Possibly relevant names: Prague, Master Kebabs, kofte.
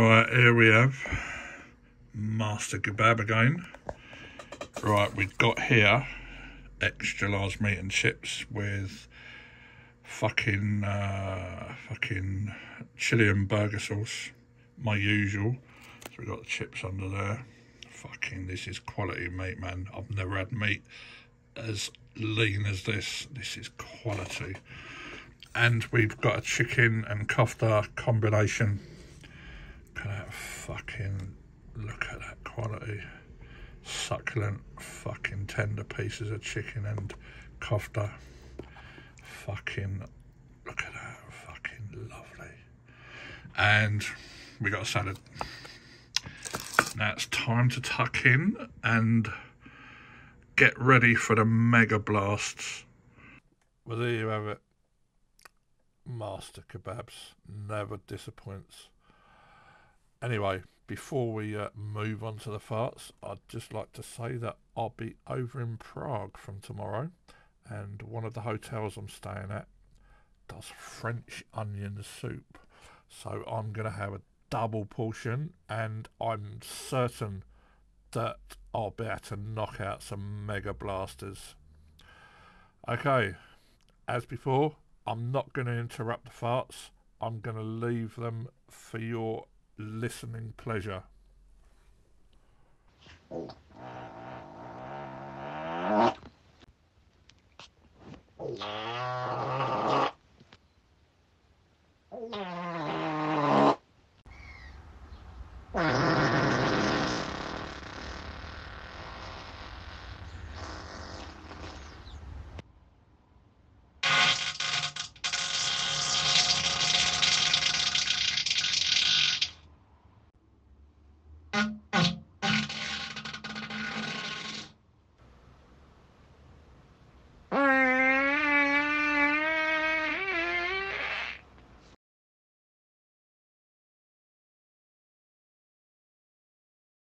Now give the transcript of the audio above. Right, here we have Master Kebab again. Right, we've got here extra large meat and chips with fucking chili and burger sauce, my usual. So we've got the chips under there. Fucking, this is quality meat, man. I've never had meat as lean as this. This is quality. And we've got a chicken and kofte combination. Look at that fucking, look at that quality. Succulent fucking tender pieces of chicken and kofte. Fucking, look at that, fucking lovely. And we got a salad. Now it's time to tuck in and get ready for the mega blasts. Well, there you have it. Master Kebabs never disappoints. Anyway, before we move on to the farts, I'd just like to say that I'll be over in Prague from tomorrow, and one of the hotels I'm staying at does French onion soup. So I'm going to have a double portion, and I'm certain that I'll be able to knock out some mega blasters. Okay, as before, I'm not going to interrupt the farts. I'm going to leave them for your listening pleasure.